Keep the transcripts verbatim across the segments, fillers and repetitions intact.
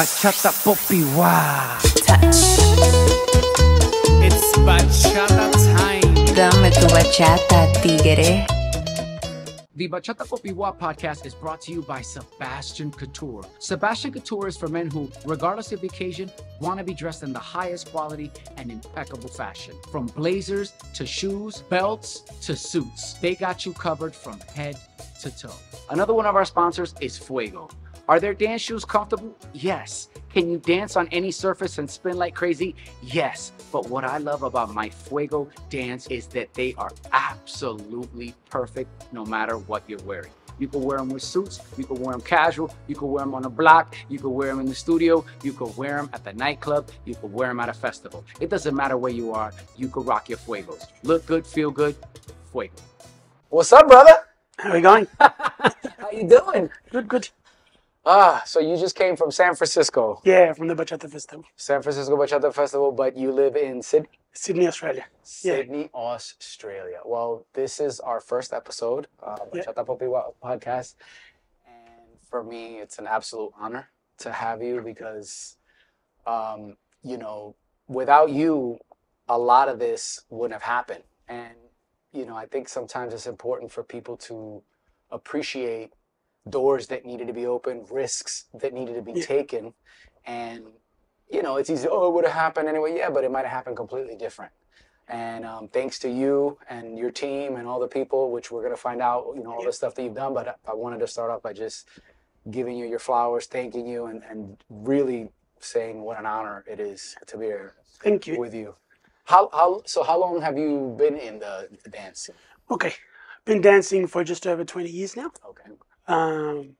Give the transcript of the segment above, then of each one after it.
Bachata Popiwa. Touch. It's bachata time. Dame tu bachata, tigre. The Bachata Popiwa podcast is brought to you by Sebastian Couture. Sebastian Couture is for men who, regardless of the occasion, want to be dressed in the highest quality and impeccable fashion. From blazers to shoes, belts to suits, they got you covered from head to toe. Another one of our sponsors is Fuego. Are their dance shoes comfortable? Yes. Can you dance on any surface and spin like crazy? Yes. But what I love about my Fuego dance is that they are absolutely perfect no matter what you're wearing. You can wear them with suits, you can wear them casual, you can wear them on a block, you can wear them in the studio, you can wear them at the nightclub, you can wear them at a festival. It doesn't matter where you are, you can rock your Fuegos. Look good, feel good, Fuego. What's up, brother? How are we going? How you doing? Good, good. Ah, so you just came from San Francisco. Yeah, from the Bachata Festival. San Francisco Bachata Festival, but you live in Sydney? Sydney, Australia. Sydney, yeah. Australia. Well, this is our first episode of Bachata yeah. Popiwa podcast. And for me, it's an absolute honor to have you because, um, you know, without you, a lot of this wouldn't have happened. And, you know, I think sometimes it's important for people to appreciate doors that needed to be opened, risks that needed to be yeah. taken. And, you know, it's easy, oh, it would have happened anyway. Yeah, but it might have happened completely different. And um, thanks to you and your team and all the people, which we're going to find out, you know, all yeah. the stuff that you've done. But I, I wanted to start off by just giving you your flowers, thanking you, and, and really saying what an honor it is to be here Thank you. with you. How, how, so how long have you been in the, the dance scene? Okay. I've been dancing for just over twenty years now. Okay. Um,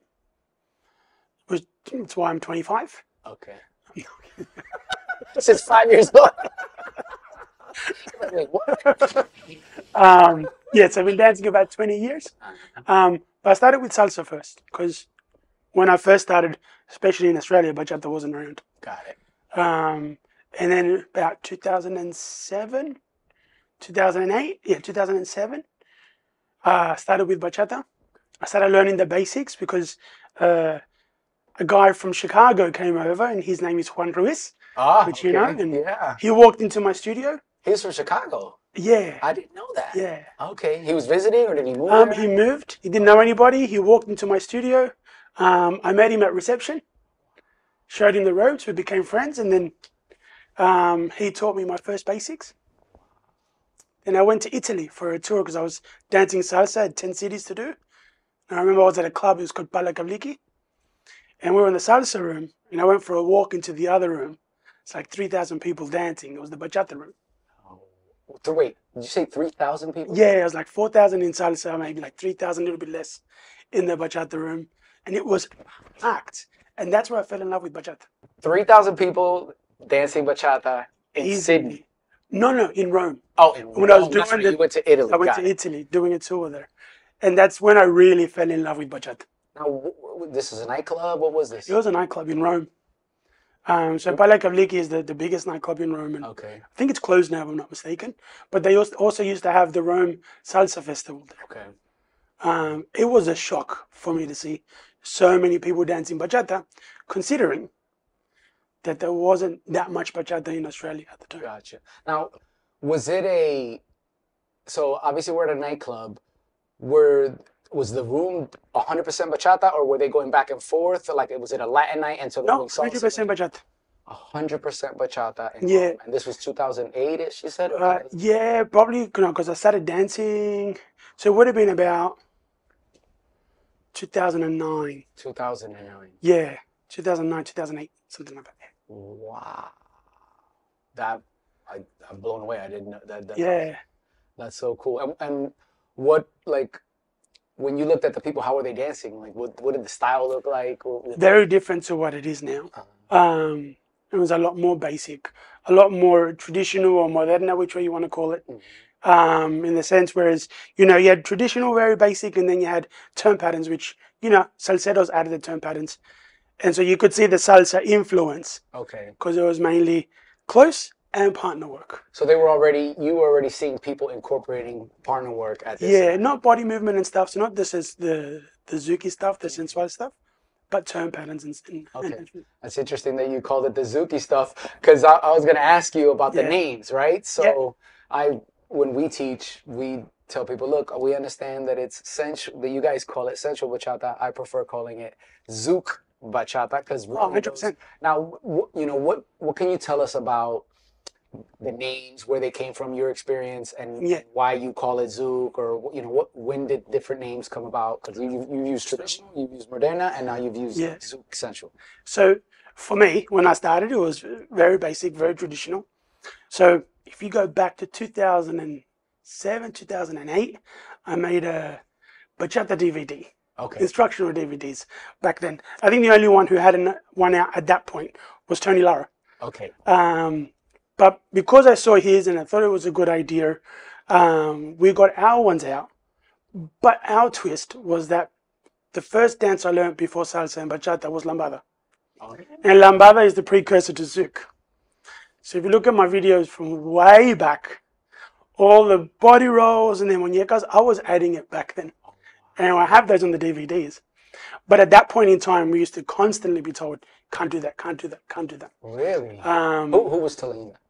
which, that's why I'm twenty-five. Okay. Since five years old. Wait, what? um, yes, I've been dancing about twenty years. Um, but I started with salsa first, because when I first started, especially in Australia, bachata wasn't around. Got it. Um, and then about two thousand seven, two thousand eight, yeah, two thousand seven, I uh, started with bachata. I started learning the basics because uh, a guy from Chicago came over, and his name is Juan Ruiz, ah, which okay. you know, and yeah. he walked into my studio. He's from Chicago? Yeah. I didn't know that. Yeah. Okay. He was visiting, or did he move? Um, he moved. He didn't know anybody. He walked into my studio. Um, I met him at reception, showed him the ropes. We became friends, and then um, he taught me my first basics. Then I went to Italy for a tour because I was dancing salsa, I had ten cities to do. I remember I was at a club, it was called Palazzo Cavalli, and we were in the salsa room, and I went for a walk into the other room. It's like three thousand people dancing. It was the bachata room. Oh, so wait, did you say three thousand people? Yeah, it was like four thousand in salsa, maybe like three thousand, a little bit less in the bachata room. And it was packed. And that's where I fell in love with bachata. three thousand people dancing bachata in Easy. Sydney? No, no, in Rome. Oh, in Rome. When I was doing the, you went to Italy. I went Got to it. Italy, doing a tour there. And that's when I really fell in love with bachata. Now, this is a nightclub? What was this? It was a nightclub in Rome. Um, so Palazzo Cavalli is the, the biggest nightclub in Rome. And okay. I think it's closed now, if I'm not mistaken. But they also used to have the Rome Salsa Festival there. Okay. Um, it was a shock for me to see so many people dancing bachata, considering that there wasn't that much bachata in Australia at the time. Gotcha. Now, was it a... So, obviously, we're at a nightclub. Were was the room one hundred percent bachata, or were they going back and forth? Like, was it a Latin night? And so no, one hundred percent bachata. one hundred percent bachata. And, yeah. And this was two thousand eight-ish, you said? Uh, yeah, probably, because I started dancing. So it would have been about two thousand nine. two thousand nine. Yeah, two thousand nine, two thousand eight, something like that. Wow. That, I, I'm blown away. I didn't know that. that yeah. That, that's so cool. And, and what, like, when you looked at the people, how were they dancing? Like, what, what did the style look like? Very different to what it is now. Um, it was a lot more basic, a lot more traditional or moderna, which way you want to call it, um, in the sense whereas, you know, you had traditional, very basic, and then you had turn patterns, which, you know, salseros added the turn patterns. And so you could see the salsa influence. Okay. Because it was mainly close and partner work. So they were already, you were already seeing people incorporating partner work at this. Yeah, time. Not body movement and stuff. So not this is the the Zuki stuff, the sensual stuff, but turn patterns and, and okay. That's interesting that you called it the Zuki stuff, because I, I was going to ask you about the yeah. names, right? So yeah. I, when we teach, we tell people, look, we understand that it's sensual, that you guys call it sensual bachata. I prefer calling it Zouk Bachata, because oh, one hundred percent. Now, you know, what what can you tell us about the names, where they came from, your experience, and yeah. why you call it Zouk, or you know, what when did different names come about? Because you you used traditional, you've used Moderna, and now you've used yeah. Zouk Sensual. So for me, when I started, it was very basic, very traditional. So if you go back to two thousand seven, two thousand eight, I made a Bachata D V D. Okay. Instructional D V Ds back then. I think the only one who had an, one out at that point was Tony Lara. Okay. Um, but because I saw his and I thought it was a good idea, um, we got our ones out. But our twist was that the first dance I learned before salsa and bachata was lambada. Okay. And lambada is the precursor to zouk. So if you look at my videos from way back, all the body rolls and the muñecas, I was adding it back then. And I have those on the D V Ds. But at that point in time, we used to constantly be told, can't do that, can't do that, can't do that. Really? Um, who, who was telling you that?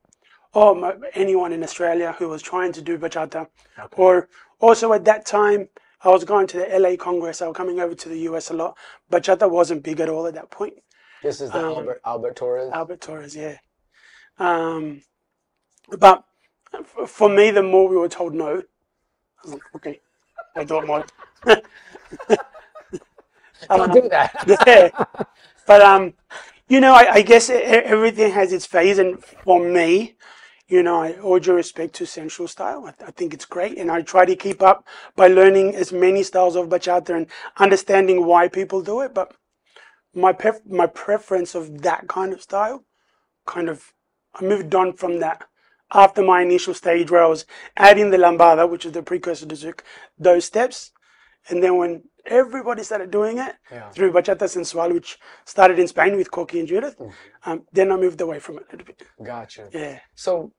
Oh, my, anyone in Australia who was trying to do bachata. Okay. Or also at that time, I was going to the L A Congress. I was coming over to the U S a lot. Bachata wasn't big at all at that point. This is the um, Albert, Albert Torres? Albert Torres, yeah. Um, but for me, the more we were told no, I was like, okay, I don't mind. Don't um, do that. Yeah. But um, you know, I, I guess everything has its phase, and for me, you know, I, all due respect to sensual style, I, I think it's great, and I try to keep up by learning as many styles of bachata and understanding why people do it. But my pref my preference of that kind of style, kind of, I moved on from that. After my initial stage where I was adding the lambada, which is the precursor to zouk, those steps. And then when everybody started doing it yeah. through Bachata Sensual, which started in Spain with Korke and Judith, mm-hmm. um, then I moved away from it a little bit. Gotcha. Yeah. So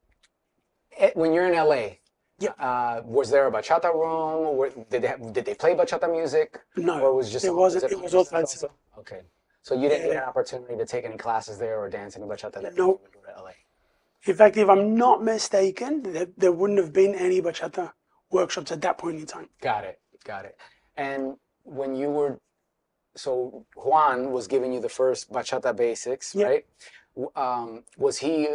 when you're in L A, yeah. uh, was there a bachata room? Were, did, they have, did they play bachata music? No. Or was just it wasn't. Was it, it was all salsa. Okay. So you didn't yeah. get an opportunity to take any classes there or dance in bachata that no. you were in L A? In fact, if I'm not mistaken, there, there wouldn't have been any bachata workshops at that point in time. Got it. Got it. And when you were, so Juan was giving you the first bachata basics, yep. right? Um, was he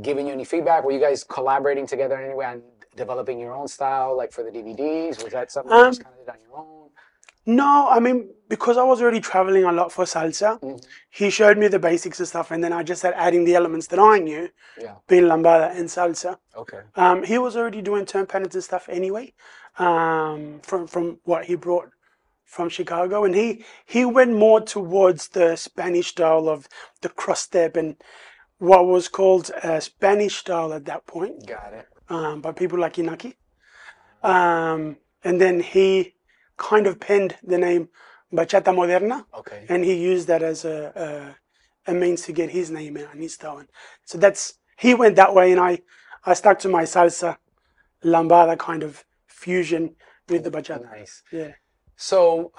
giving you any feedback? Were you guys collaborating together in any way on developing your own style, like for the D V Ds? Was that something um, you just kind of did on your own? No, I mean, because I was already traveling a lot for salsa, mm-hmm. he showed me the basics and stuff, and then I just started adding the elements that I knew, yeah. being lambada and salsa. Okay. Um, he was already doing turn patterns and stuff anyway, um, from, from what he brought from Chicago, and he, he went more towards the Spanish style of the cross-step and what was called a Spanish style at that point. Got it. Um, by people like Inaki. Um, and then he kind of penned the name Bachata Moderna, okay. and he used that as a, a, a means to get his name out and his style. So that's, he went that way, and I, I stuck to my salsa, lambada kind of fusion with the bachata. Nice. Yeah. So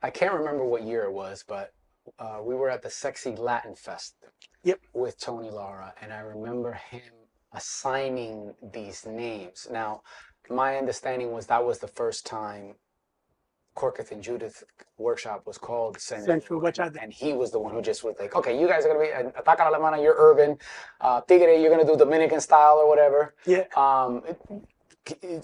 I can't remember what year it was, but uh, we were at the Sexy Latin Fest yep. with Tony Lara, and I remember him assigning these names. Now, my understanding was that was the first time Korke and Judith workshop was called Sensual Bachata, and he was the one who just was like, okay, you guys are going to be Ataca Alemana, you're urban, uh, Tigre, you're going to do Dominican style or whatever. Yeah. Um,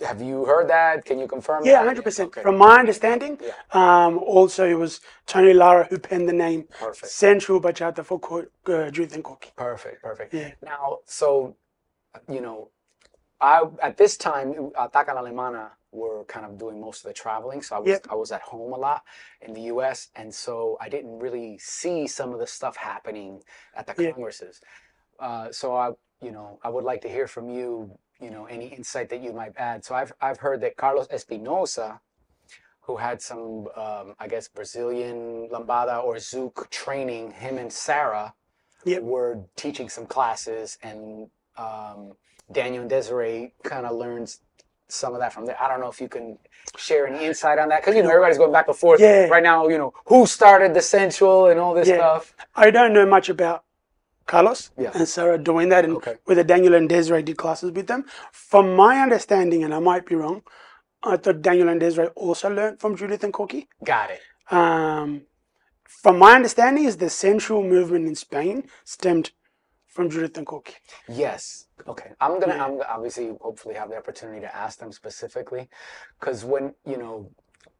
have you heard that? Can you confirm yeah, that? Yeah, one hundred percent. Okay. From my understanding, yeah. um, also it was Tony Lara who penned the name perfect. Sensual Bachata for uh, Judith and Korke. Perfect, perfect. Yeah. Now, so, you know, I, at this time, Ataca Alemana were kind of doing most of the traveling, so I was, yep. I was at home a lot in the U S, and so I didn't really see some of the stuff happening at the yep. congresses. Uh, so I, you know, I would like to hear from you, you know, any insight that you might add. So I've, I've heard that Carlos Espinosa, who had some, um, I guess, Brazilian lambada or zouk training, him and Sarah yep. were teaching some classes, and um, Daniel and Desiree kind of learned some of that from there. I don't know if you can share any insight on that, because you know everybody's going back and forth yeah. right now. You know who started the sensual and all this yeah. stuff. I don't know much about Carlos yeah. and Sarah doing that, and okay. whether Daniel and Desiree did classes with them. From my understanding, and I might be wrong, I thought Daniel and Desiree also learned from Judith and Korke. Got it. Um, from my understanding, is the sensual movement in Spain stemmed from Judith and Korke. Yes. Okay. I'm gonna yeah. I'm obviously hopefully have the opportunity to ask them specifically, because when you know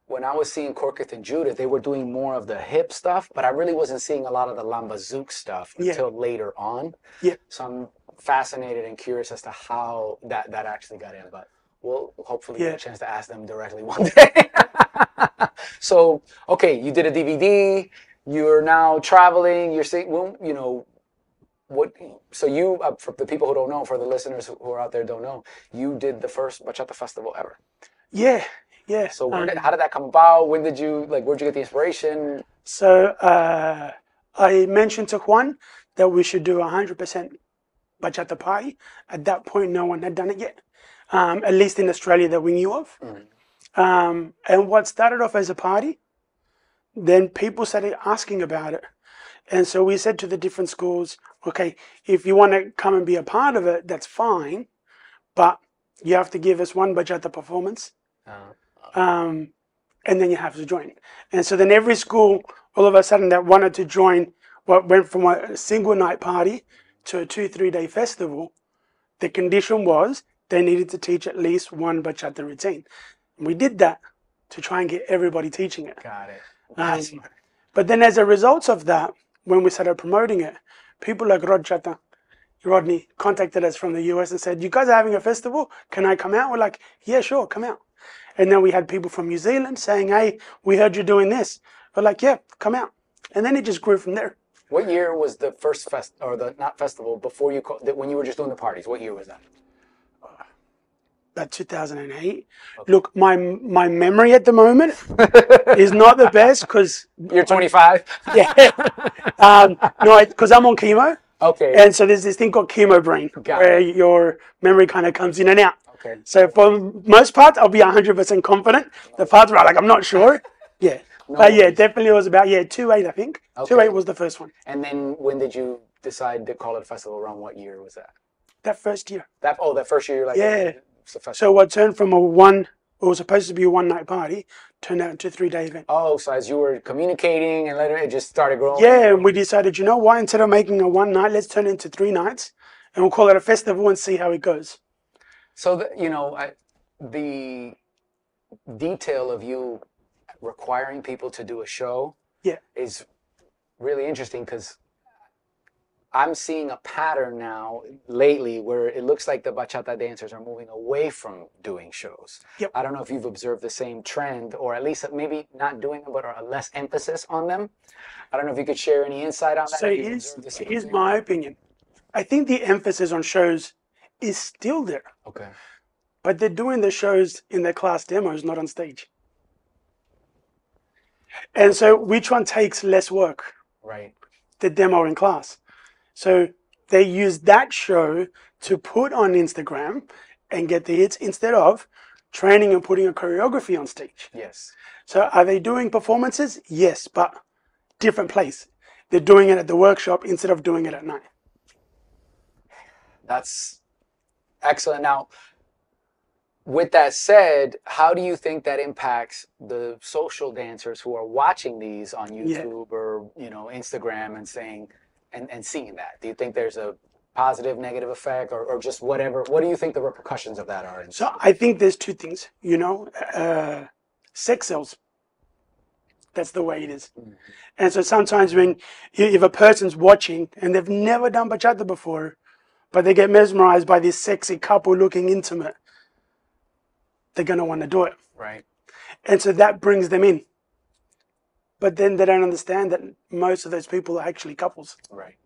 when I was seeing Korke and Judith, they were doing more of the hip stuff, but I really wasn't seeing a lot of the lamba zouk stuff yeah. until later on. Yeah. So I'm fascinated and curious as to how that that actually got in, but we'll hopefully yeah. get a chance to ask them directly one day. So okay, you did a D V D. You're now traveling. You're seeing, well, you know. What, so you, uh, for the people who don't know, for the listeners who are out there don't know, you did the first Bachata Festival ever. Yeah, yeah. So where um, did, how did that come about? When did you, like, where'd you get the inspiration? So uh, I mentioned to Juan that we should do one hundred percent Bachata party. At that point, no one had done it yet, um, at least in Australia that we knew of. Mm-hmm. um, and what started off as a party, then people started asking about it. And so we said to the different schools, okay, if you want to come and be a part of it, that's fine, but you have to give us one Bachata performance, uh, okay. um, and then you have to join. And so then every school, all of a sudden, that wanted to join what went from a single night party to a two, three-day festival, the condition was they needed to teach at least one Bachata routine. And we did that to try and get everybody teaching it. Got it. Um, smart. But then as a result of that, when we started promoting it, people like Rodchata, Rodney, contacted us from the U S and said, you guys are having a festival? Can I come out? We're like, yeah, sure, come out. And then we had people from New Zealand saying, hey, we heard you're doing this. We're like, yeah, come out. And then it just grew from there. What year was the first fest, or the not festival, before you, called, when you were just doing the parties? What year was that? About two thousand eight. Okay. Look, my my memory at the moment is not the best because you're twenty-five. Yeah, um, no, because I'm on chemo. Okay. And so there's this thing called chemo brain, Got where it. your memory kind of comes in and out. Okay. So for most parts, I'll be one hundred percent confident. The parts where I'm like I'm not sure. Yeah. No but worries. yeah, definitely it was about yeah two eight I think. Okay. Two eight was the first one. And then when did you decide to call it a festival? Around what year was that? That first year. That oh, that first year you're like yeah. Oh, so what turned from a one, what was supposed to be a one-night party, turned out into a three-day event. Oh, so as you were communicating and later it just started growing. Yeah, and we decided, you know what, instead of making a one-night, let's turn it into three nights, and we'll call it a festival and see how it goes. So, the, you know, I, the detail of you requiring people to do a show yeah. is really interesting because I'm seeing a pattern now lately where it looks like the bachata dancers are moving away from doing shows. Yep. I don't know if you've observed the same trend, or at least maybe not doing them, but are less emphasis on them. I don't know if you could share any insight on that. So here's, here's my opinion. I think the emphasis on shows is still there. Okay. But they're doing the shows in their class demos, not on stage. And so which one takes less work? Right. The demo in class. So they use that show to put on Instagram and get the hits instead of training and putting a choreography on stage. Yes. So are they doing performances? Yes, but different place. They're doing it at the workshop instead of doing it at night. That's excellent. Now, with that said, how do you think that impacts the social dancers who are watching these on YouTube yeah. or, you know, Instagram and saying, And, and seeing that? Do you think there's a positive, negative effect, or, or just whatever? What do you think the repercussions of that are? So I think there's two things, you know, uh, sex sells. That's the way it is. Mm-hmm. And so sometimes when, if a person's watching and they've never done bachata before, but they get mesmerized by this sexy couple looking intimate, they're going to want to do it. Right. And so that brings them in. But then they don't understand that most of those people are actually couples. Right.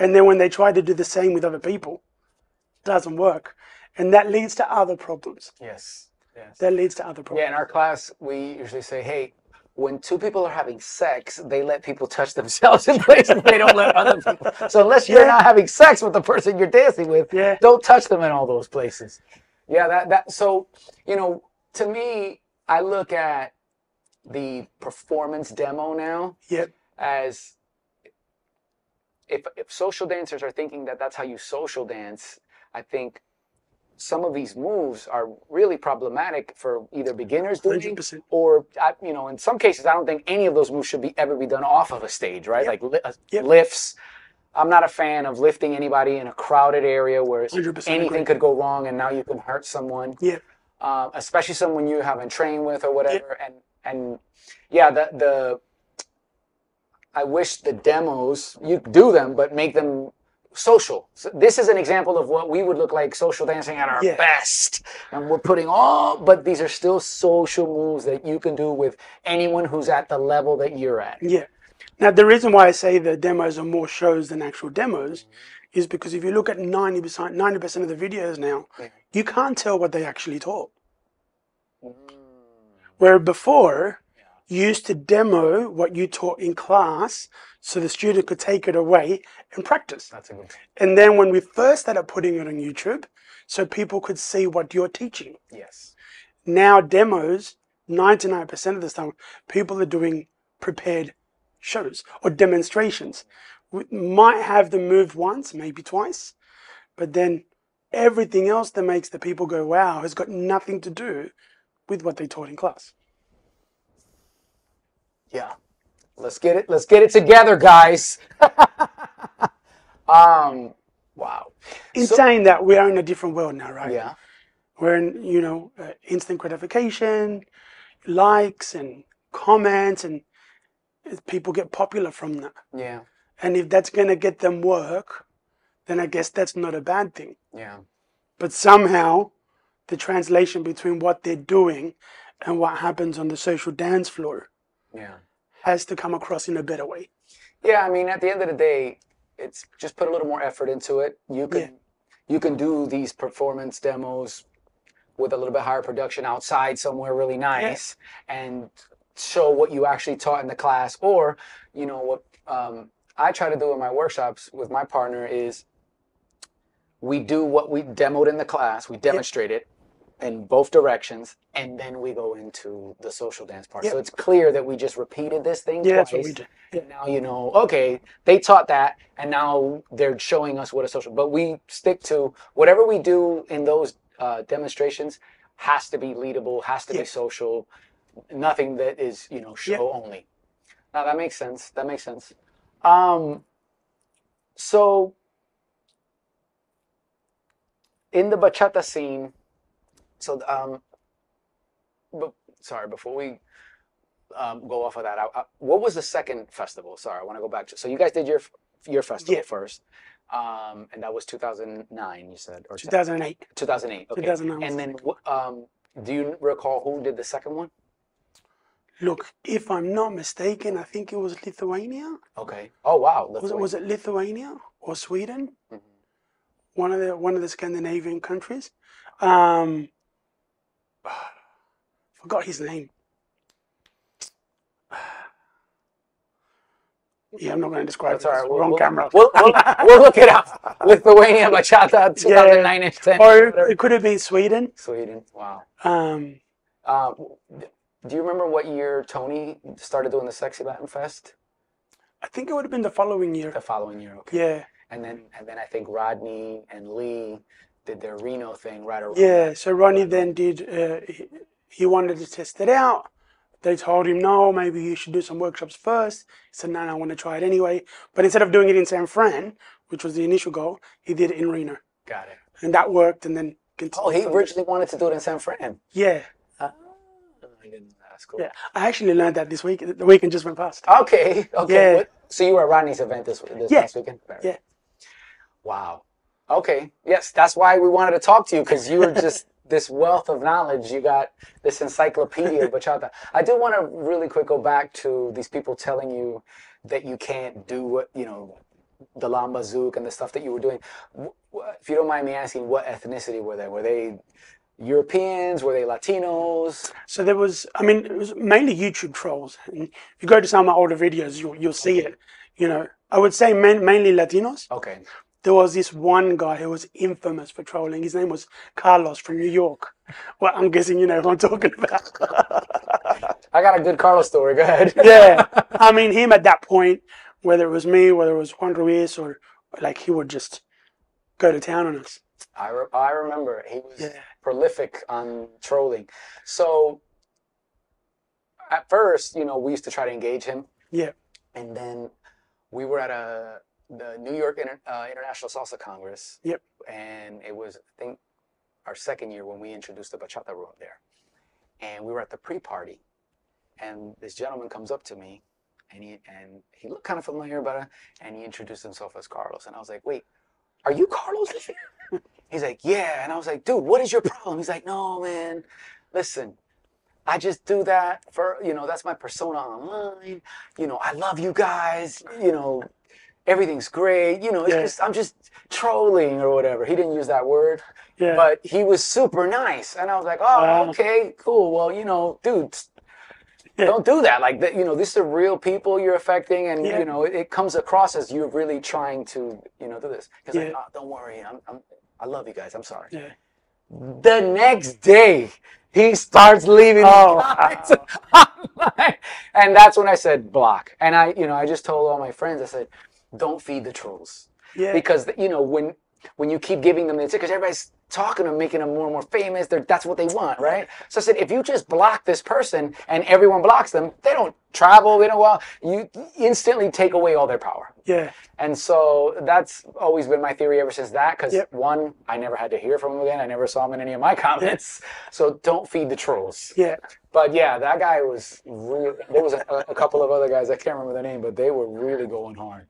And then when they try to do the same with other people, it doesn't work. And that leads to other problems. Yes. Yes. That leads to other problems. Yeah, in our class, we usually say, hey, when two people are having sex, they let people touch themselves in places they don't let other people. So unless you're yeah. not having sex with the person you're dancing with, yeah. don't touch them in all those places. Yeah, that, that, so, you know, to me, I look at the performance demo now yep. as if, if social dancers are thinking that that's how you social dance, I think some of these moves are really problematic for either beginners doing one hundred percent. Or, I, you know, in some cases, I don't think any of those moves should be ever be done off of a stage, right? Yep. Like li yep. lifts. I'm not a fan of lifting anybody in a crowded area where anything agree. Could go wrong and now you can hurt someone, yep. uh, especially someone you haven't trained with or whatever. Yep. And, and yeah, the, the, I wish the demos, you do them, but make them social. So this is an example of what we would look like social dancing at our yeah. best. And we're putting all, but these are still social moves that you can do with anyone who's at the level that you're at. Yeah. Now, the reason why I say the demos are more shows than actual demos mm-hmm. is because if you look at ninety percent, ninety percent of the videos now, yeah. you can't tell what they actually taught. Mm-hmm. Where before, you used to demo what you taught in class so the student could take it away and practice. That's a good point. And then when we first started putting it on YouTube, so people could see what you're teaching. Yes. Now demos, ninety-nine percent of the time, people are doing prepared shows or demonstrations. We might have them moved once, maybe twice, but then everything else that makes the people go, wow, has got nothing to do with what they taught in class. Yeah, let's get it. Let's get it together, guys. um, wow. In so, saying that, we are in a different world now, right? Yeah. We're in, you know, uh, instant gratification, likes and comments, and people get popular from that. Yeah. And if that's gonna get them work, then I guess that's not a bad thing. Yeah. But somehow, the translation between what they're doing and what happens on the social dance floor. Yeah. Has to come across in a better way. Yeah, I mean, at the end of the day, it's just put a little more effort into it. You can, yeah. you can do these performance demos with a little bit higher production outside somewhere really nice yeah. and show what you actually taught in the class. Or, you know, what um, I try to do in my workshops with my partner is we do what we demoed in the class, we demonstrate yeah. it. In both directions, and then we go into the social dance part. Yep. So it's clear that we just repeated this thing yeah, twice. That's what we did. Yeah. And now you know, okay, they taught that, and now they're showing us what a social. But we stick to whatever we do in those uh, demonstrations has to be leadable, has to yep. be social. Nothing that is you know show yep. only. Now that makes sense. That makes sense. Um, so in the bachata scene. So, um, but, sorry, before we um, go off of that, I, I, what was the second festival? Sorry, I want to go back to, so you guys did your your festival yeah. first, um, and that was two thousand nine, you said? Or two thousand eight. two thousand eight, okay. two thousand nine. And then, um, do you recall who did the second one? Look, if I'm not mistaken, I think it was Lithuania. Okay. Oh, wow. Was it, was it Lithuania or Sweden? Mm-hmm. One of the, one of the Scandinavian countries. Um... Forgot his name. Yeah, I'm not going to describe it. Right, we'll, wrong we'll, camera. We'll, we'll, we'll look it up. Lithuania Bachata two thousand nine yeah. and ten. Or whatever. It could have been Sweden. Sweden. Wow. Um, uh, do you remember what year Tony started doing the Sexy Latin Fest? I think it would have been the following year. The following year. Okay. Yeah. And then, and then I think Rodney and Lee did their Reno thing right around. Yeah, so Ronnie then did, uh, he, he wanted to test it out. They told him, no, maybe you should do some workshops first. He said, no, no, I want to try it anyway. But instead of doing it in San Fran, which was the initial goal, he did it in Reno. Got it. And that worked and then continued. Oh, he originally wanted to do it in San Fran? Yeah. Uh, I didn't, that's cool. Yeah, I actually learned that this week. The weekend just went past. Okay, okay. Yeah. What, so you were at Ronnie's event this, this yeah. last weekend? Right. Yeah. Wow. Okay, yes, that's why we wanted to talk to you, because you were just this wealth of knowledge. You got this encyclopedia of bachata. I do want to really quick go back to these people telling you that you can't do what, you know, the lamba zouk and the stuff that you were doing. If you don't mind me asking, what ethnicity were they? Were they Europeans? Were they Latinos? So there was, I mean, it was mainly YouTube trolls. And if you go to some of my older videos, you'll, you'll see okay. it. You know, I would say main, mainly Latinos. Okay. there was this one guy who was infamous for trolling. His name was Carlos from New York. Well, I'm guessing you know who I'm talking about. I got a good Carlos story. Go ahead. Yeah. I mean, him at that point, whether it was me, whether it was Juan Ruiz, or like he would just go to town on us. I, re I remember. He was yeah. prolific on trolling. So at first, you know, we used to try to engage him. Yeah. And then we were at a the New York Inter uh, International Salsa Congress. Yep. And it was, I think, our second year when we introduced the bachata room there. And we were at the pre-party. And this gentleman comes up to me, and he, and he looked kind of familiar, but, and he introduced himself as Carlos. And I was like, wait, are you Carlos? He's like, yeah. And I was like, dude, what is your problem? He's like, no, man, listen, I just do that for, you know, that's my persona online. You know, I love you guys. You know, everything's great. You know, it's yeah. just, I'm just trolling or whatever. He didn't use that word, yeah. but he was super nice. And I was like, oh, um, okay, cool. Well, you know, dude, yeah. don't do that. Like, you know, these are real people you're affecting. And, yeah. you know, it, it comes across as you're really trying to, you know, do this. He's yeah. like, oh, don't worry. I'm, I'm, I love you guys. I'm sorry. Yeah. The next day, he starts leaving. Oh, wow. And that's when I said block. And I, you know, I just told all my friends, I said, don't feed the trolls. Yeah. Because, you know, when when you keep giving them the tickets, everybody's talking and making them more and more famous. They're, that's what they want, right? So I said, if you just block this person and everyone blocks them, they don't travel, they don't well, you instantly take away all their power. Yeah. And so that's always been my theory ever since that, because yep. one, I never had to hear from him again. I never saw him in any of my comments. So don't feed the trolls. Yeah. But yeah, that guy was really, there was a, a couple of other guys, I can't remember their name, but they were really going hard.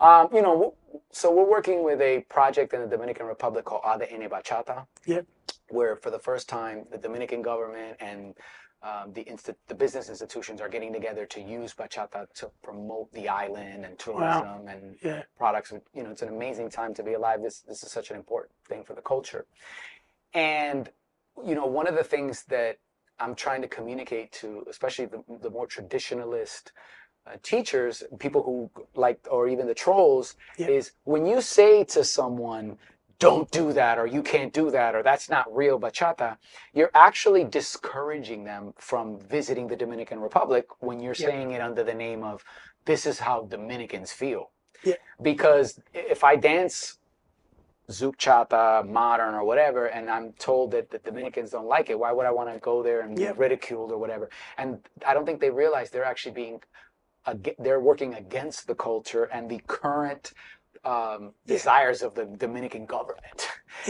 Um, you know, so we're working with a project in the Dominican Republic called A D N Bachata, yep. where for the first time the Dominican government and um, the, inst the business institutions are getting together to use bachata to promote the island and tourism wow. and yeah. products. You know, it's an amazing time to be alive. This, this is such an important thing for the culture. And, you know, one of the things that I'm trying to communicate to, especially the, the more traditionalist Uh, teachers, people who like, or even the trolls, yeah. is when you say to someone, don't do that, or you can't do that, or that's not real bachata, you're actually discouraging them from visiting the Dominican Republic when you're yeah. saying it under the name of, this is how Dominicans feel. Yeah. Because if I dance Zouk Chata, modern, or whatever, and I'm told that the Dominicans don't like it, why would I want to go there and yeah. be ridiculed or whatever? And I don't think they realize they're actually being they're working against the culture and the current um, yeah. desires of the Dominican government.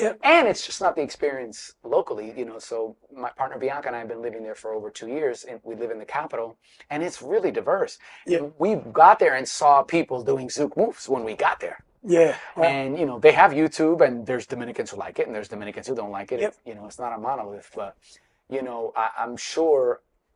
Yep. And it's just not the experience locally, you know. So my partner Bianca and I have been living there for over two years, and we live in the capital, and it's really diverse. Yep. We got there and saw people doing Zouk moves when we got there. Yeah. Wow. And, you know, they have YouTube, and there's Dominicans who like it, and there's Dominicans who don't like it. Yep. You know, it's not a monolith, but, you know, I, I'm sure...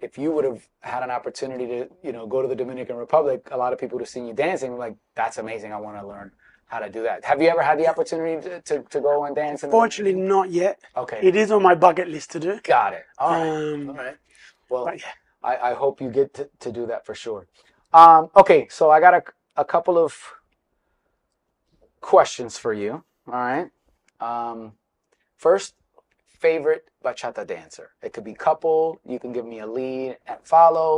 if you would have had an opportunity to, you know, go to the Dominican Republic, a lot of people would have seen you dancing, like, that's amazing, I want to learn how to do that. Have you ever had the opportunity to, to, to go and dance? Fortunately, the... not yet. Okay. It is on my bucket list to do. Got it. All right. Um, All right. Well, yeah. I, I hope you get to, to do that for sure. Um, okay, so I got a, a couple of questions for you. All right. Um, first, favorite bachata dancer. It could be couple. You can give me a lead and follow.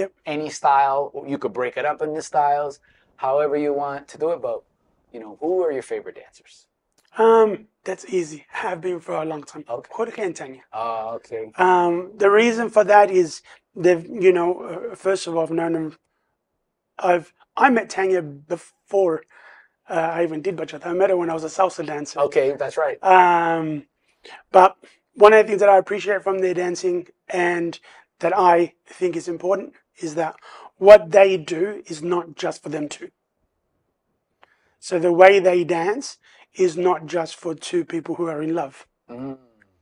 Yep. Any style. You could break it up into styles, however you want to do it. But, you know, who are your favorite dancers? Um, that's easy. I've been for a long time. Okay. Korke and Tanya. Oh, okay. Um, the reason for that is they've, you know, uh, first of all, I've known them. I've I met Tanya before uh, I even did bachata. I met her when I was a salsa dancer. Okay, that's right. Um. But one of the things that I appreciate from their dancing and that I think is important is that what they do is not just for them two. So the way they dance is not just for two people who are in love. Mm,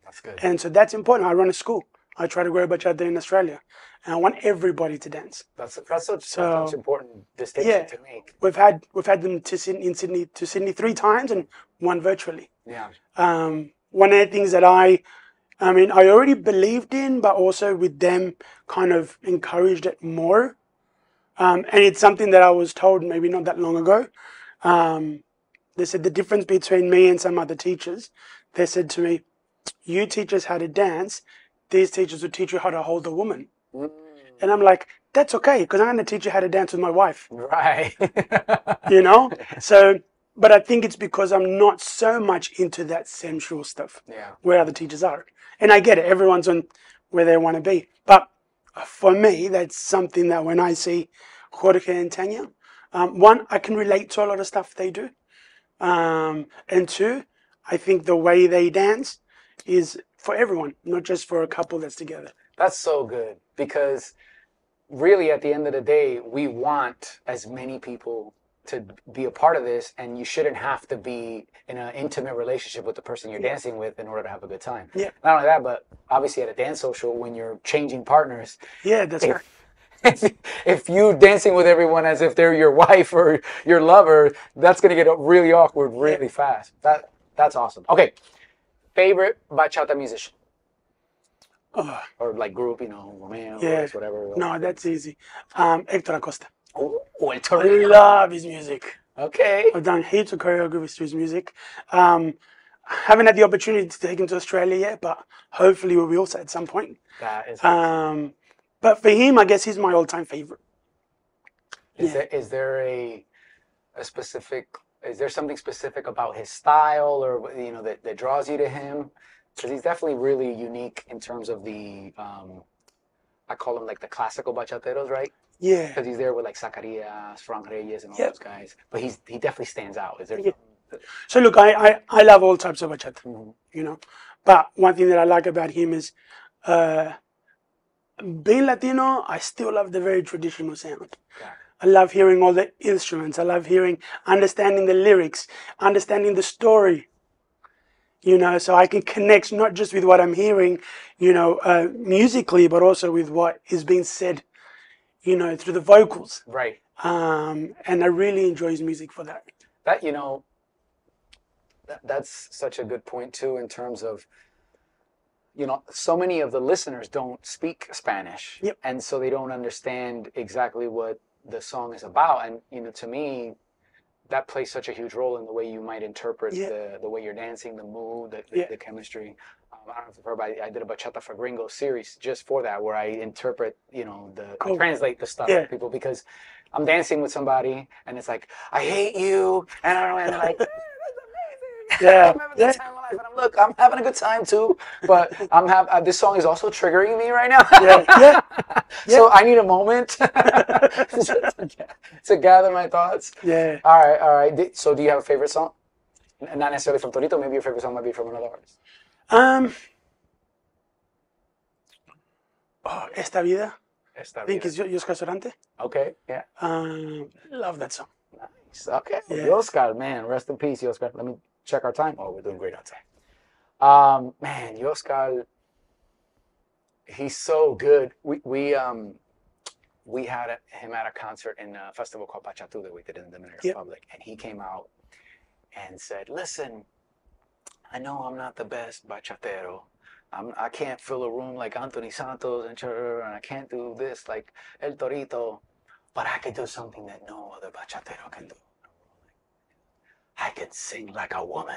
that's good. And so that's important. I run a school. I try to grow bachata in Australia. And I want everybody to dance. That's that's such so, an important distinction yeah, to make. We've had we've had them to Sydney, in Sydney to Sydney three times and one virtually. Yeah. Um One of the things that I, I mean, I already believed in, but also with them kind of encouraged it more. Um, and it's something that I was told maybe not that long ago, um, They said the difference between me and some other teachers, they said to me, you teach us how to dance, these teachers will teach you how to hold a woman. Mm. And I'm like, that's okay, because I'm going to teach you how to dance with my wife. Right. You know? So, but I think it's because I'm not so much into that sensual stuff, yeah, where other teachers are. And I get it. Everyone's on where they want to be. But for me, that's something that when I see Korke and Tanya, um, one, I can relate to a lot of stuff they do. Um, and two, I think the way they dance is for everyone, not just for a couple that's together. That's so good, because really at the end of the day, we want as many people to be a part of this, and you shouldn't have to be in an intimate relationship with the person you're, yeah, dancing with in order to have a good time. Yeah. Not only that, but obviously at a dance social, when you're changing partners, yeah, that's if, right. if you're dancing with everyone as if they're your wife or your lover, that's going to get really awkward really, yeah, fast. That That's awesome. Okay. Favorite bachata musician? Oh. Or like group, you know, Romeo, yeah, whatever. No, whatever. That's easy. Um, Hector Acosta. Oh, El Torero. I love his music. Okay. I've done heaps of choreography to his music. Um, I haven't had the opportunity to take him to Australia yet, but hopefully we'll be also at some point. That is awesome. Um, but for him, I guess he's my all-time favorite. Is, yeah, there, is there a, a specific... Is there something specific about his style, or you know, that, that draws you to him? Because he's definitely really unique in terms of the, um, I call him like the classical bachateros, right? Yeah. Because he's there with like Zacarias, Frank Reyes, and all, yep, those guys. But he's he definitely stands out. Is there? Yeah. So look, I, I I love all types of bachata, mm-hmm, you know. But one thing that I like about him is, uh, being Latino, I still love the very traditional sound. Yeah. I love hearing all the instruments. I love hearing, understanding the lyrics, understanding the story, you know, so I can connect not just with what I'm hearing, you know, uh, musically, but also with what is being said, you know, through the vocals. Right. Um, and I really enjoy his music for that. That, you know, that, that's such a good point, too, in terms of, you know, so many of the listeners don't speak Spanish. Yep. And so they don't understand exactly what the song is about, and you know, to me that plays such a huge role in the way you might interpret, yeah, the, the way you're dancing, the mood, the, the, yeah, the chemistry. um, I don't know if you've heard, but I, I did a Bachata for Gringo series just for that, where I interpret, you know, the cool. I translate the stuff, yeah, to people, because I'm dancing with somebody and it's like, I hate you, and I don't know, and they're like, eh, that's amazing. Yeah. I remember the, yeah, time when I, but I'm, look, I'm having a good time too, but I'm have uh, this song is also triggering me right now. Yeah. Yeah. Yeah. So I need a moment to gather my thoughts. Yeah. All right, all right. So do you have a favorite song? Not necessarily from Torito. Maybe your favorite song might be from another artist. Um. Oh, Esta Vida. Esta Vida. I think it's Yoskar Sarante. Okay. Yeah. Um. Love that song. Nice. Okay. Yeah. Yoskar, man, rest in peace, Yoskar. Let me check our time. Oh, we're doing great on time. Um, man, Yoskar. He's so good. We we um we had a, him at a concert in a festival called Pachatu that we did in the Dominican, yep, Republic, and he came out and said, "Listen, I know I'm not the best bachatero. I'm I can't fill a room like Anthony Santos and and I can't do this like El Torito, but I could do something that no other bachatero can do. I could sing like a woman."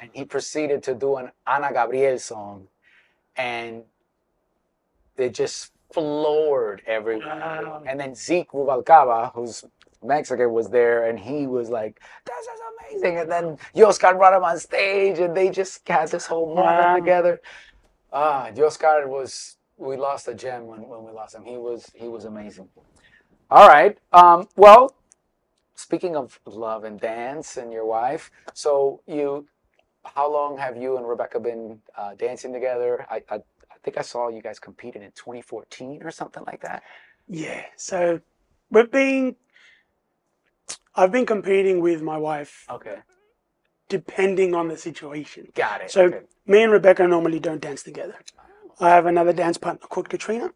And he proceeded to do an Ana Gabriel song, and they just floored everyone. Wow. And then Zeke Rubalcaba, who's Mexican, was there, and he was like, "This is amazing." And then Yoskar brought him on stage, and they just had this whole moment, wow, together. Ah, Yoskar was, we lost a gem when, when we lost him. He was, he was amazing. All right. Um, well, speaking of love and dance and your wife, so you, how long have you and Rebecca been uh, dancing together? I, I I think I saw you guys competing in twenty fourteen or something like that. Yeah, so we've been, I've been competing with my wife. Okay. Depending on the situation. Got it. So okay, me and Rebecca normally don't dance together. I have another dance partner called Katrina.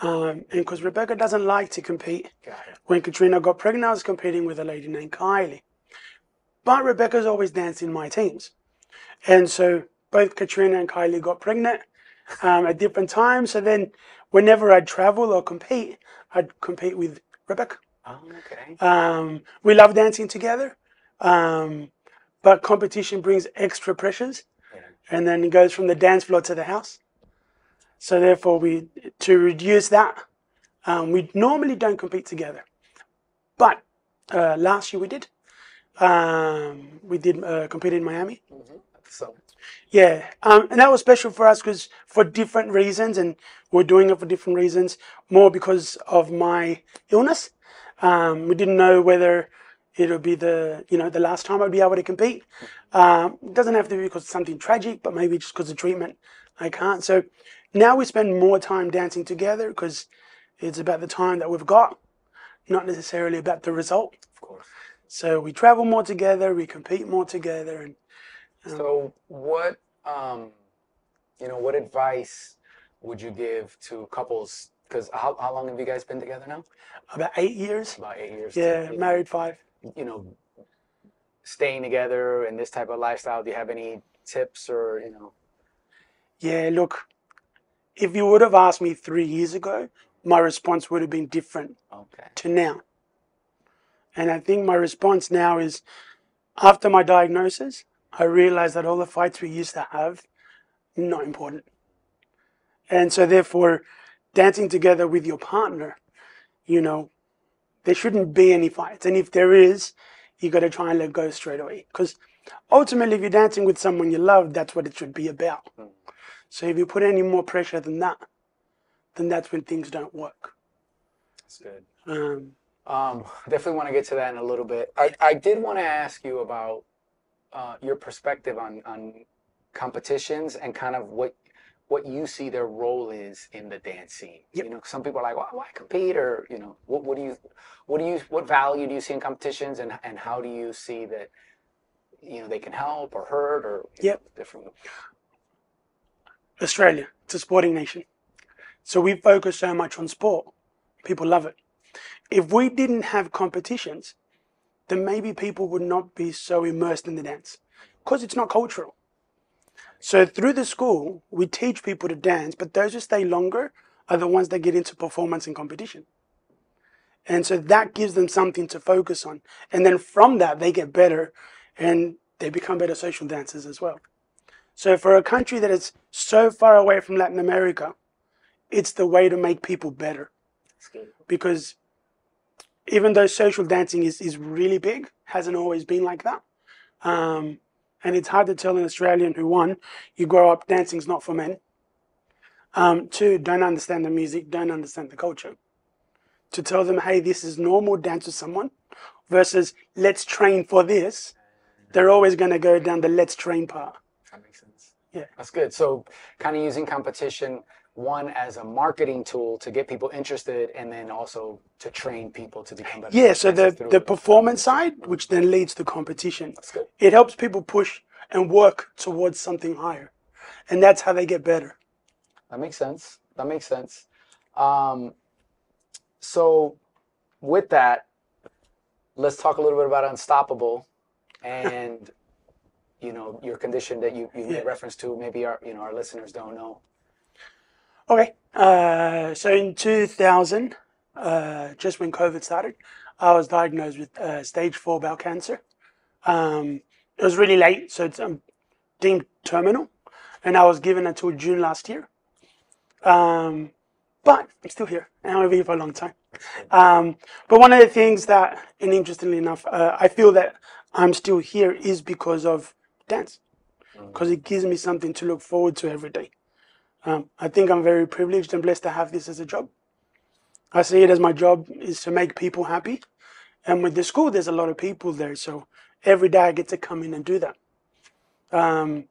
Um, and because Rebecca doesn't like to compete. Got it. When Katrina got pregnant, I was competing with a lady named Kylie. But Rebecca's always danced in my teams. And so both Katrina and Kylie got pregnant. Um, at different times, so then whenever I'd travel or compete, I'd compete with Rebecca. Oh, okay. Um, we love dancing together, Um, but competition brings extra pressures, and then it goes from the dance floor to the house. So therefore, we to reduce that, um, we normally don't compete together. But uh, last year we did. Um, we did uh, compete in Miami. Mm-hmm. So. Yeah, um, and that was special for us because for different reasons, and we're doing it for different reasons, more because of my illness. Um, we didn't know whether it'll be the, you know, the last time I'd be able to compete. Um, it doesn't have to be because of something tragic, but maybe just because of treatment, I can't. So now we spend more time dancing together because it's about the time that we've got, not necessarily about the result. Of course. So we travel more together, we compete more together, and um, so what, um, you know, what advice would you give to couples? Because how, how long have you guys been together now? About eight years. About eight years. Yeah, too. Married five. You know, staying together and this type of lifestyle, do you have any tips or, you know? Yeah, look, if you would have asked me three years ago, my response would have been different okay. to now. And I think my response now is, after my diagnosis, I realized that all the fights we used to have, not important. And so therefore, dancing together with your partner, you know, there shouldn't be any fights. And if there is, you got to try and let go straight away. Because ultimately, if you're dancing with someone you love, that's what it should be about. So if you put any more pressure than that, then that's when things don't work. That's good. Um, um, definitely want to get to that in a little bit. I, I did want to ask you about uh, your perspective on, on competitions and kind of what what you see their role is in the dance scene. Yep. You know, some people are like, well, why compete? Or, you know, what, what do you, what do you, what value do you see in competitions, and, and how do you see that, you know, they can help or hurt or yep. know, different? Australia, it's a sporting nation. So we focus so much on sport. People love it. If we didn't have competitions, then maybe people would not be so immersed in the dance because it's not cultural. So through the school, we teach people to dance, but those who stay longer are the ones that get into performance and competition. And so that gives them something to focus on. And then from that, they get better and they become better social dancers as well. So for a country that is so far away from Latin America, it's the way to make people better. Because even though social dancing is, is really big, hasn't always been like that. Um, and it's hard to tell an Australian who, one, you grow up, dancing's not for men. Um, two, don't understand the music, don't understand the culture. To tell them, hey, this is normal, dance with someone, versus let's train for this, they're always going to go down the let's train part. That makes sense. Yeah. That's good. So kind of using competition, one, as a marketing tool to get people interested, and then also to train people to become better. Yeah, so the, the performance side, which then leads to competition. That's good. It helps people push and work towards something higher. And that's how they get better. That makes sense. That makes sense. Um, so with that, let's talk a little bit about Unstoppable and, you know, your condition that you, you made yeah. reference to. Maybe our, you know, our listeners don't know. Okay, uh, so in two thousand, uh, just when COVID started, I was diagnosed with uh, stage four bowel cancer. Um, it was really late, so it's um, deemed terminal, and I was given until June last year. Um, but I'm still here, and I'll be here for a long time. Um, but one of the things that, and interestingly enough, uh, I feel that I'm still here is because of dance, because it gives me something to look forward to every day. Um, I think I'm very privileged and blessed to have this as a job. I see it as my job is to make people happy. And with the school, there's a lot of people there. So every day I get to come in and do that. Um,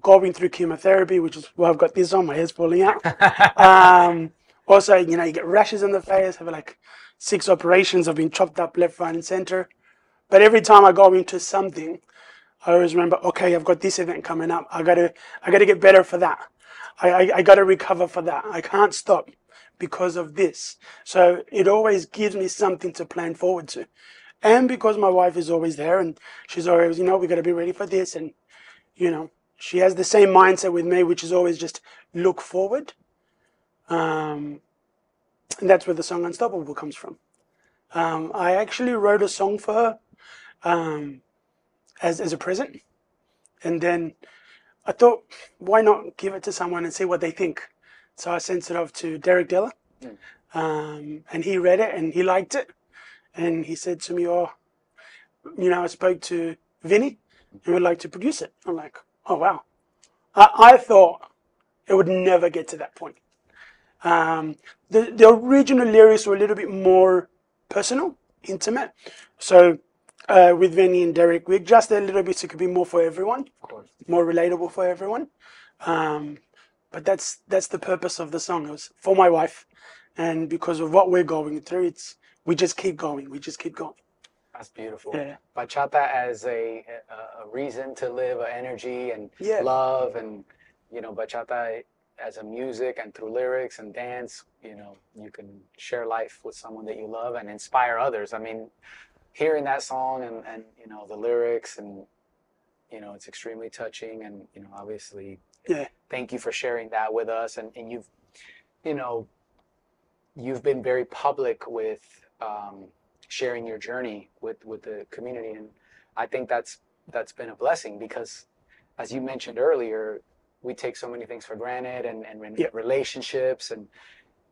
going through chemotherapy, which is why I've got this on, my hair's falling out. um, also, you know, you get rashes on the face, have like six operations. I've been chopped up left, right, and center. But every time I go into something, I always remember, okay, I've got this event coming up. I gotta, I gotta get better for that. I, I, I got to recover for that. I can't stop because of this. So it always gives me something to plan forward to. And because my wife is always there and she's always, you know, we got to be ready for this. And, you know, she has the same mindset with me, which is always just look forward. Um, and that's where the song Unstoppable comes from. Um, I actually wrote a song for her. Um, as, as a present. And then I thought, why not give it to someone and see what they think? So I sent it off to Derek Della, mm. um, and he read it and he liked it. And he said to me, oh, you know, I spoke to Vinny, who would like to produce it. I'm like, oh, wow. I, I thought it would never get to that point. Um, the, the original lyrics were a little bit more personal, intimate. So uh, with Vinny and Derek, we adjusted a little bit so it could be more for everyone, of course, more relatable for everyone. Um, but that's that's the purpose of the song. It was for my wife. And because of what we're going through, it's we just keep going. We just keep going. That's beautiful. Yeah. Bachata as a, a reason to live, energy and yeah. love, and you know, bachata as a music and through lyrics and dance, you know, you can share life with someone that you love and inspire others. I mean, hearing that song and, and you know, the lyrics and, you know, it's extremely touching and, you know, obviously, yeah. thank you for sharing that with us. And, and you've, you know, you've been very public with, um, sharing your journey with with the community, and I think that's that's been a blessing, because as you mentioned earlier, we take so many things for granted and, and yeah. relationships, and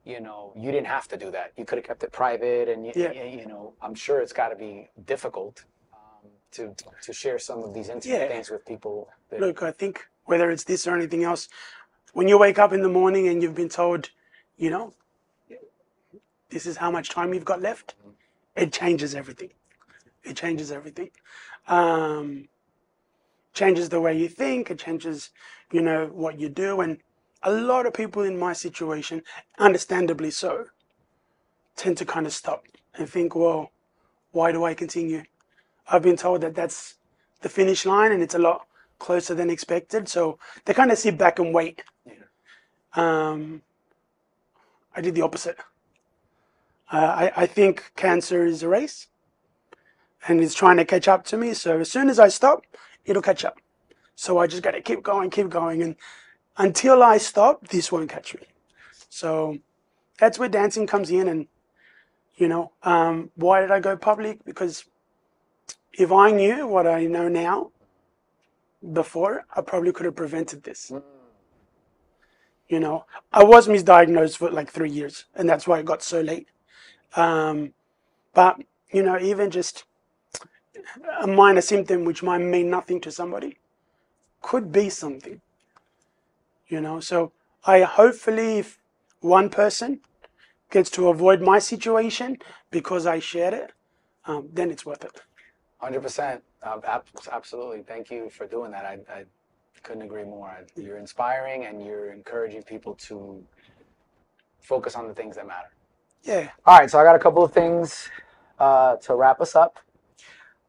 you know, you didn't have to do that. You could have kept it private, and yeah. you, you know, I'm sure it's got to be difficult um, to to share some of these intimate yeah. things with people that... Look, I think whether it's this or anything else, when you wake up in the morning and you've been told, you know, this is how much time you've got left, mm-hmm. it changes everything. It changes everything. Um, changes the way you think. It changes, you know, what you do. And a lot of people in my situation, understandably so, tend to kind of stop and think, well, why do I continue? I've been told that that's the finish line and it's a lot closer than expected. So they kind of sit back and wait. Um, I did the opposite. Uh, I, I think cancer is a race and it's trying to catch up to me. So as soon as I stop, it'll catch up. So I just got to keep going, keep going. And until I stop, this won't catch me. So that's where dancing comes in. And, you know, um, why did I go public? Because if I knew what I know now before, I probably could have prevented this. You know, I was misdiagnosed for like three years and that's why it got so late. Um, but, you know, even just a minor symptom, which might mean nothing to somebody, could be something, you know. So I hopefully, if one person gets to avoid my situation because I shared it, um, then it's worth it. one hundred percent. Um, absolutely. Thank you for doing that. I, I couldn't agree more. I, you're inspiring and you're encouraging people to focus on the things that matter. Yeah. All right, so I got a couple of things uh, to wrap us up,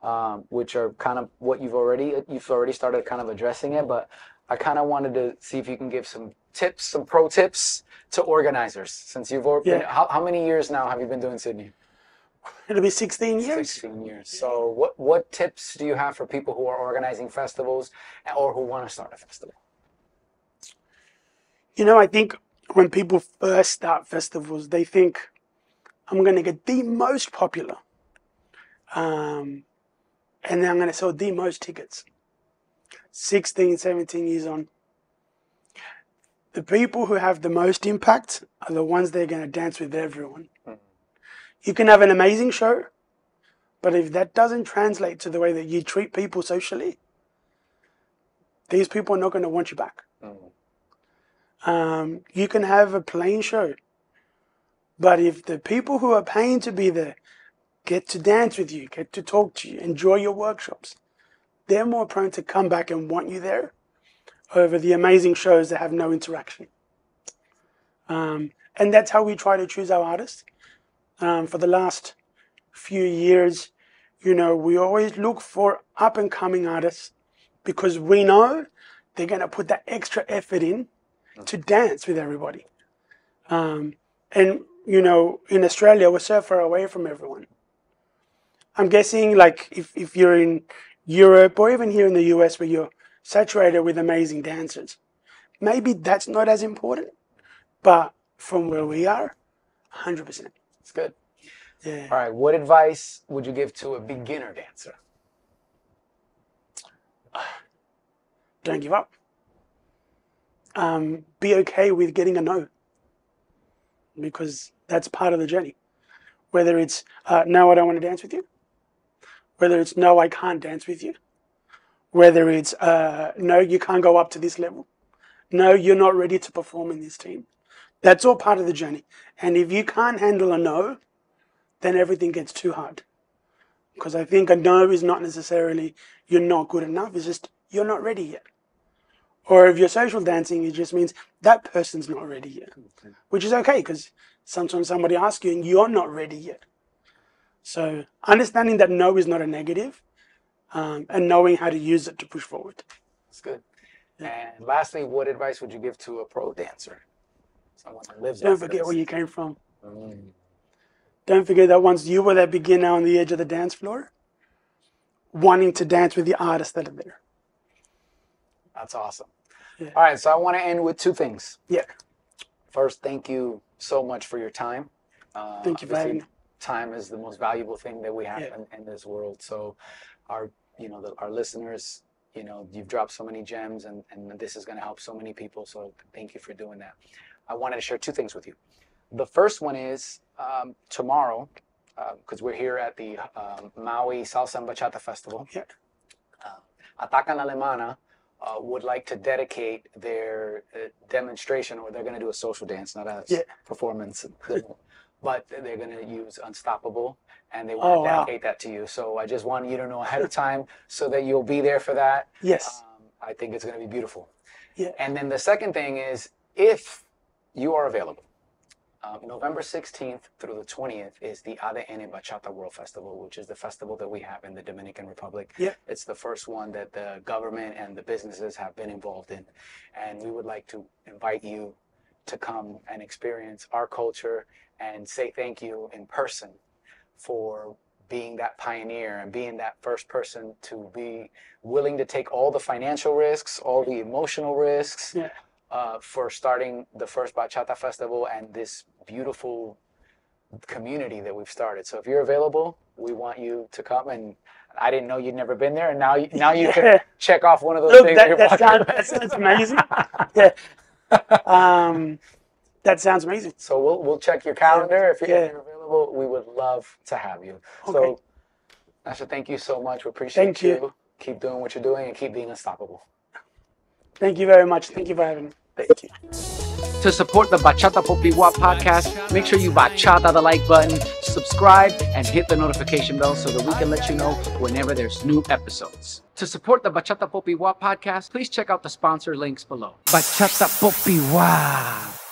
um, which are kind of what you've already you've already started kind of addressing it, but I kind of wanted to see if you can give some tips, some pro tips to organizers. Since you've been, yeah. how, how many years now have you been doing Sydney? It'll be sixteen years. sixteen years. So what what tips do you have for people who are organizing festivals or who want to start a festival? You know, I think when people first start festivals, they think, I'm going to get the most popular, um, and then I'm going to sell the most tickets. sixteen, seventeen years on. The people who have the most impact are the ones that are going to dance with everyone. Mm-hmm. You can have an amazing show, but if that doesn't translate to the way that you treat people socially, these people are not going to want you back. Mm-hmm. Um, you can have a plain show, but if the people who are paying to be there get to dance with you, get to talk to you, enjoy your workshops, they're more prone to come back and want you there over the amazing shows that have no interaction. Um, and that's how we try to choose our artists. Um, for the last few years, you know, we always look for up-and-coming artists because we know they're going to put that extra effort in to dance with everybody. Um, and... You know, in Australia, we're so far away from everyone. I'm guessing, like, if, if you're in Europe or even here in the U S where you're saturated with amazing dancers, maybe that's not as important. But from where we are, one hundred percent. It's good. Yeah. All right. What advice would you give to a beginner dancer? Don't give up. Um, be okay with getting a no, because that's part of the journey. Whether it's, uh, no, I don't want to dance with you. Whether it's, no, I can't dance with you. Whether it's, uh, no, you can't go up to this level. No, you're not ready to perform in this team. That's all part of the journey. And if you can't handle a no, then everything gets too hard. Because I think a no is not necessarily you're not good enough. It's just you're not ready yet. Or if you're social dancing, it just means that person's not ready yet. Okay. Which is okay, because sometimes somebody asks you and you're not ready yet. So understanding that no is not a negative, um, and knowing how to use it to push forward. That's good. Yeah. And lastly, what advice would you give to a pro dancer? Someone that lives Don't forget this. Where you came from. Mm. Don't forget that once you were that beginner on the edge of the dance floor, wanting to dance with the artists that are there. That's awesome. Yeah. All right, so I want to end with two things. Yeah. First, thank you so much for your time. Uh, thank you for having me. Time is the most valuable thing that we have yeah. in, in this world. So, our you know the, our listeners, you know, you've dropped so many gems, and and this is going to help so many people. So, thank you for doing that. I wanted to share two things with you. The first one is um, tomorrow, because uh, we're here at the um, Maui Salsa and Bachata Festival. Yeah. Uh, Ataca Alemana uh, would like to dedicate their uh, demonstration, or they're going to do a social dance, not a yeah. performance, but they're going to use Unstoppable, and they want oh, to dedicate wow. that to you. So I just want you to know ahead of time so that you'll be there for that. Yes. Um, I think it's going to be beautiful. Yeah. And then the second thing is, if you are available, Um, November sixteenth through the twentieth is the A D N Bachata World Festival, which is the festival that we have in the Dominican Republic. Yeah. It's the first one that the government and the businesses have been involved in. And we would like to invite you to come and experience our culture and say thank you in person for being that pioneer and being that first person to be willing to take all the financial risks, all the emotional risks. Yeah. Uh, for starting the first Bachata Festival and this beautiful community that we've started. So if you're available, we want you to come. And I didn't know you'd never been there, and now you, now you yeah. can check off one of those Look, things. That, that, sounds, that sounds amazing. yeah. um, that sounds amazing. So we'll we'll check your calendar. If you're, yeah. if you're available, we would love to have you. Okay. So Asha, thank you so much. We appreciate thank you. you. Keep doing what you're doing and keep being unstoppable. Thank you very much. Thank you for having me. Thank you. To support the Bachata Popiwa podcast, make sure you bachata the like button, subscribe, and hit the notification bell so that we can let you know whenever there's new episodes. To support the Bachata Popiwa podcast, please check out the sponsor links below. Bachata Popiwa.